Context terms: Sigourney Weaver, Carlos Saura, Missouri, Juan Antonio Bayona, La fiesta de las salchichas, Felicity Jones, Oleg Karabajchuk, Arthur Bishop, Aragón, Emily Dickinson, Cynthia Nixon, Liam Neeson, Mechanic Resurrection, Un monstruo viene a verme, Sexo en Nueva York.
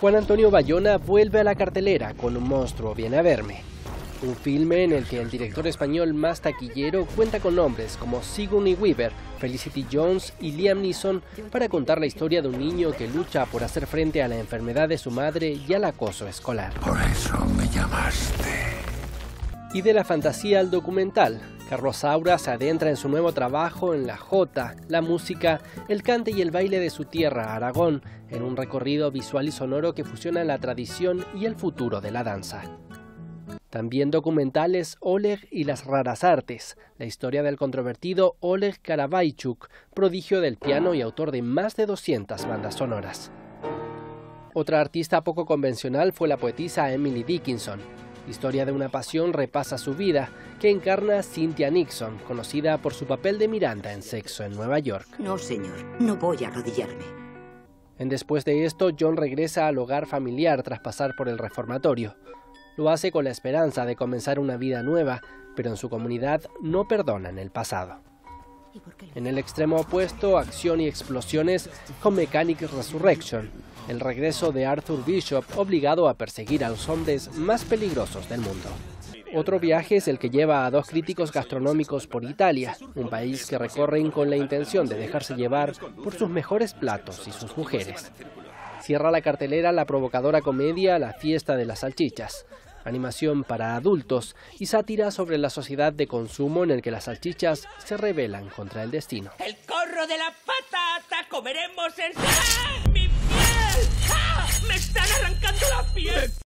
Juan Antonio Bayona vuelve a la cartelera con Un monstruo viene a verme, un filme en el que el director español más taquillero cuenta con nombres como Sigourney Weaver, Felicity Jones y Liam Neeson para contar la historia de un niño que lucha por hacer frente a la enfermedad de su madre y al acoso escolar. Por eso me llamaste. Y de la fantasía al documental, Carlos Saura se adentra en su nuevo trabajo en la jota, la música, el cante y el baile de su tierra, Aragón, en un recorrido visual y sonoro que fusiona la tradición y el futuro de la danza. También documentales Oleg y las raras artes, la historia del controvertido Oleg Karabajchuk, prodigio del piano y autor de más de 200 bandas sonoras. Otra artista poco convencional fue la poetisa Emily Dickinson. Historia de una pasión repasa su vida, que encarna Cynthia Nixon, conocida por su papel de Miranda en Sexo en Nueva York. No, señor, no voy a arrodillarme. Después de esto, John regresa al hogar familiar tras pasar por el reformatorio. Lo hace con la esperanza de comenzar una vida nueva, pero en su comunidad no perdonan el pasado. En el extremo opuesto, acción y explosiones con Mechanic Resurrection, el regreso de Arthur Bishop obligado a perseguir a los hombres más peligrosos del mundo. Otro viaje es el que lleva a dos críticos gastronómicos por Italia, un país que recorren con la intención de dejarse llevar por sus mejores platos y sus mujeres. Cierra la cartelera la provocadora comedia La fiesta de las salchichas, animación para adultos y sátira sobre la sociedad de consumo en el que las salchichas se rebelan contra el destino. ¡El corro de la patata! ¡Comeremos el... ¡Ah, mi piel! ¡Ah, me están arrancando la piel!